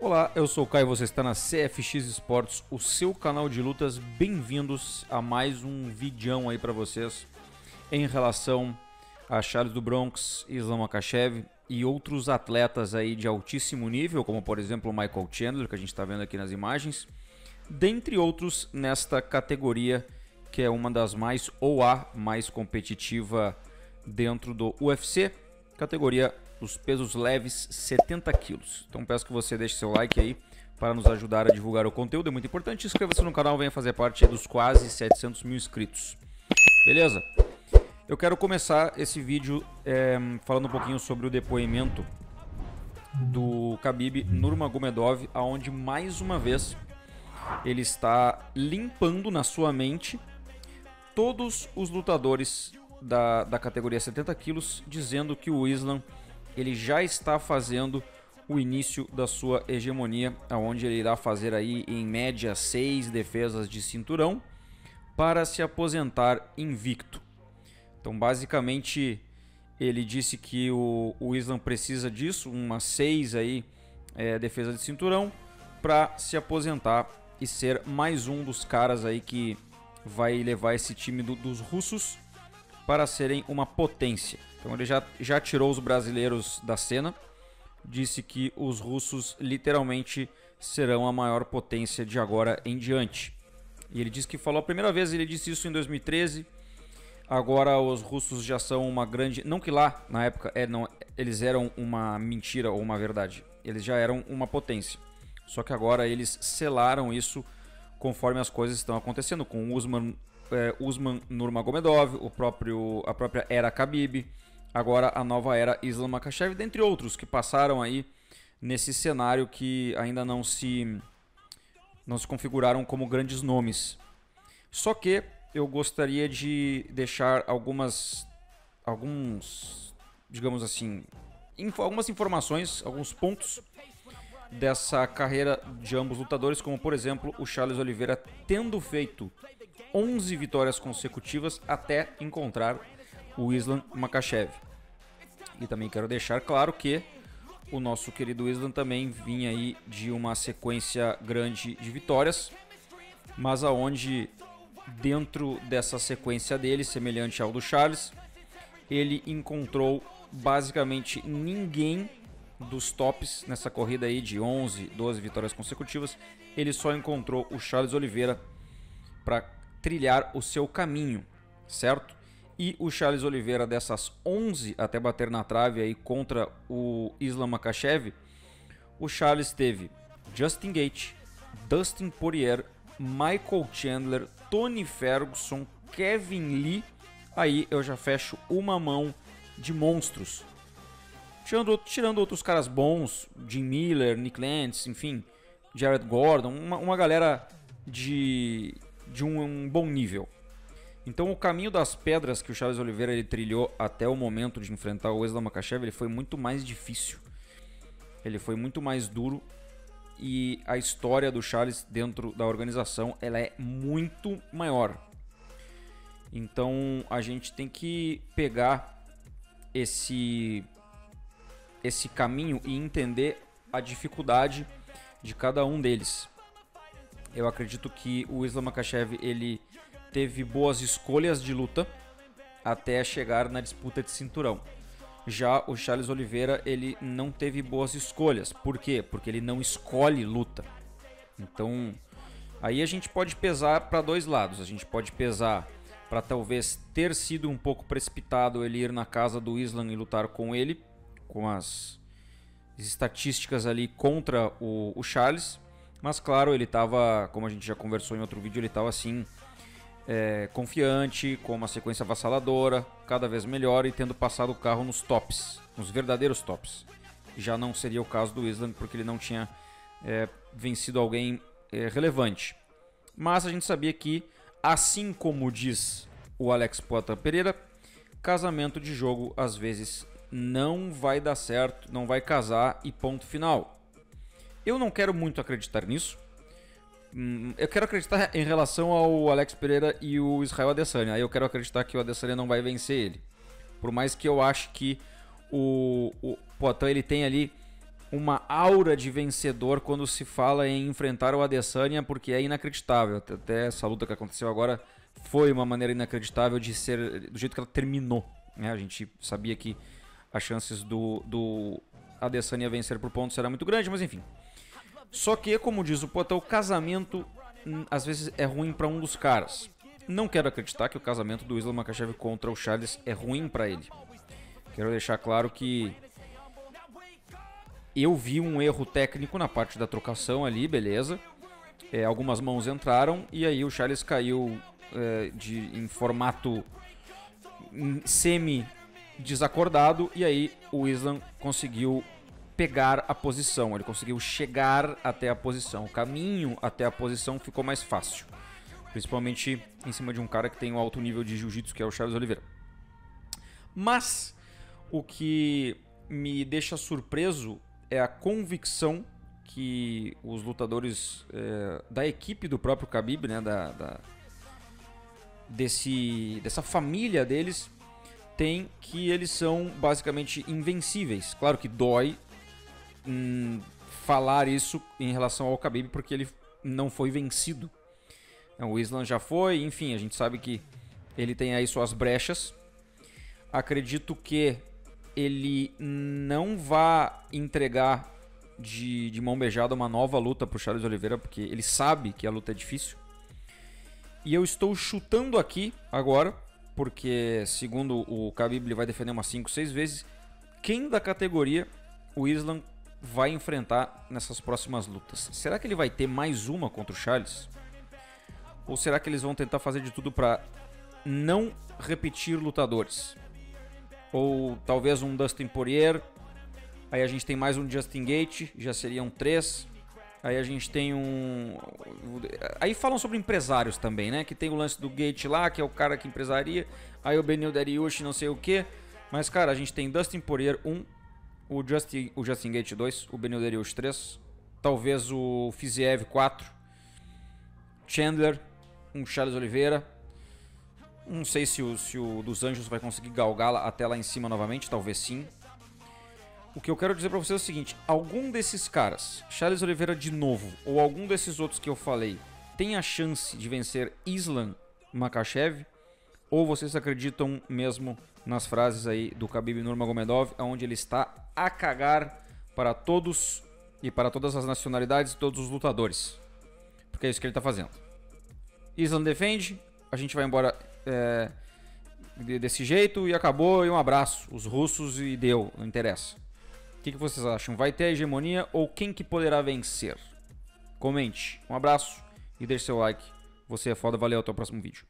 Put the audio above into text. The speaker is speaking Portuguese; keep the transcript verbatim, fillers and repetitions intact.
Olá, eu sou o Caio e você está na C F X Sports, o seu canal de lutas. Bem-vindos a mais um videão aí para vocês em relação a Charles do Bronx, Islam Makhachev e outros atletas aí de altíssimo nível, como por exemplo o Michael Chandler, que a gente está vendo aqui nas imagens, dentre outros nesta categoria que é uma das mais, ou a mais competitiva dentro do U F C, categoria dos pesos leves setenta quilos. Então peço que você deixe seu like aí para nos ajudar a divulgar o conteúdo, é muito importante. Inscreva-se no canal, venha fazer parte dos quase setecentos mil inscritos. Beleza? Eu quero começar esse vídeo é, falando um pouquinho sobre o depoimento do Khabib Nurmagomedov, aonde mais uma vez ele está limpando na sua mente todos os lutadores da, da categoria setenta quilos, dizendo que o Islam ele já está fazendo o início da sua hegemonia, aonde ele irá fazer aí em média seis defesas de cinturão para se aposentar invicto. Então basicamente ele disse que o, o Islam precisa disso, umas seis aí é, defesa de cinturão para se aposentar e ser mais um dos caras aí que vai levar esse time do, dos russos para serem uma potência. Então ele já, já tirou os brasileiros da cena, disse que os russos literalmente serão a maior potência de agora em diante. E ele disse que falou a primeira vez, ele disse isso em dois mil e treze, agora os russos já são uma grande... Não que lá, na época, é, não, eles eram uma mentira ou uma verdade, eles já eram uma potência. Só que agora eles selaram isso conforme as coisas estão acontecendo, com o Usman... É, Usman Nurmagomedov, o próprio, a própria era Khabib, agora a nova era Islam Makhachev, dentre outros que passaram aí nesse cenário que ainda não se, não se configuraram como grandes nomes. Só que eu gostaria de deixar algumas, alguns, digamos assim, inf- algumas informações, alguns pontos dessa carreira de ambos lutadores, como por exemplo o Charles Oliveira tendo feito onze vitórias consecutivas até encontrar o Islam Makhachev. E também quero deixar claro que o nosso querido Islam também vinha aí de uma sequência grande de vitórias, mas aonde dentro dessa sequência dele, semelhante ao do Charles, ele encontrou basicamente ninguém dos tops nessa corrida aí de onze, doze vitórias consecutivas. Ele só encontrou o Charles Oliveira para trilhar o seu caminho, certo? E o Charles Oliveira, dessas onze até bater na trave aí contra o Islam Makhachev, o Charles teve Justin Gaethje, Dustin Poirier, Michael Chandler, Tony Ferguson, Kevin Lee. Aí eu já fecho uma mão de monstros, tirando, tirando outros caras bons, Jim Miller, Nick Lance, enfim, Jared Gordon, uma, uma galera de... de um bom nível. Então o caminho das pedras que o Charles Oliveira ele trilhou até o momento de enfrentar o Islam Makhachev, ele foi muito mais difícil, ele foi muito mais duro, e a história do Charles dentro da organização ela é muito maior. Então a gente tem que pegar esse, esse caminho e entender a dificuldade de cada um deles. Eu acredito que o Islam Makhachev ele teve boas escolhas de luta até chegar na disputa de cinturão. Já o Charles Oliveira ele não teve boas escolhas. Por quê? Porque ele não escolhe luta. Então, aí a gente pode pesar para dois lados. A gente pode pesar para talvez ter sido um pouco precipitado ele ir na casa do Islam e lutar com ele, com as estatísticas ali contra o, o Charles. Mas claro, ele estava, como a gente já conversou em outro vídeo, ele estava assim, é, confiante, com uma sequência avassaladora, cada vez melhor e tendo passado o carro nos tops, nos verdadeiros tops. Já não seria o caso do Islam, porque ele não tinha é, vencido alguém é, relevante. Mas a gente sabia que, assim como diz o Alex Poatan Pereira, casamento de jogo às vezes não vai dar certo, não vai casar e ponto final. Eu não quero muito acreditar nisso. Eu quero acreditar em relação ao Alex Pereira e o Israel Adesanya. Aí eu quero acreditar que o Adesanya não vai vencer ele. Por mais que eu ache que o, o Poatan ele tem ali uma aura de vencedor quando se fala em enfrentar o Adesanya, porque é inacreditável. Até essa luta que aconteceu agora foi uma maneira inacreditável de ser, do jeito que ela terminou, né? A gente sabia que as chances do, do Adesanya vencer por pontos era muito grande, mas enfim. Só que, como diz o Poatan, o casamento às vezes é ruim para um dos caras. Não quero acreditar que o casamento do Islam Makhachev contra o Charles é ruim para ele. Quero deixar claro que eu vi um erro técnico na parte da trocação ali, beleza. É, algumas mãos entraram e aí o Charles caiu é, de, em formato semi-desacordado. E aí o Islam conseguiu pegar a posição, ele conseguiu chegar até a posição. O caminho até a posição ficou mais fácil. Principalmente em cima de um cara que tem um alto nível de jiu-jitsu, que é o Charles Oliveira. Mas o que me deixa surpreso é a convicção que os lutadores é, da equipe do próprio Khabib, né, da, da, desse, dessa família deles, tem que eles são basicamente invencíveis. Claro que dói hum, falar isso em relação ao Khabib, porque ele não foi vencido. O Islam já foi, enfim, a gente sabe que ele tem aí suas brechas. Acredito que ele não vá entregar de, de mão beijada uma nova luta para o Charles Oliveira, porque ele sabe que a luta é difícil. E eu estou chutando aqui agora, porque segundo o Khabib ele vai defender umas cinco, seis vezes, quem da categoria o Islam vai enfrentar nessas próximas lutas. Será que ele vai ter mais uma contra o Charles? Ou será que eles vão tentar fazer de tudo para não repetir lutadores? Ou talvez um Dustin Poirier. Aí a gente tem mais um Justin Gaethje, já seriam três. Aí a gente tem um... Aí falam sobre empresários também, né? Que tem o lance do Gaethje lá, que é o cara que empresaria. Aí o Beneil Dariush, não sei o quê. Mas, cara, a gente tem Dustin Poirier um, o Justin, o Justin Gaethje dois, o Beneil Dariush três. Talvez o Fiziev quatro. Chandler, um Charles Oliveira. Não sei se o, se o dos Anjos vai conseguir galgá-la até lá em cima novamente, talvez sim. O que eu quero dizer pra vocês é o seguinte: algum desses caras, Charles Oliveira de novo, ou algum desses outros que eu falei, tem a chance de vencer Islam Makhachev? Ou vocês acreditam mesmo nas frases aí do Khabib Nurmagomedov, onde ele está a cagar para todos e para todas as nacionalidades e todos os lutadores? Porque é isso que ele está fazendo. Islam defende, a gente vai embora é, desse jeito e acabou, e um abraço. Os russos e deu, não interessa. O que, que vocês acham? Vai ter a hegemonia ou quem que poderá vencer? Comente, um abraço e deixe seu like. Você é foda, valeu, até o próximo vídeo.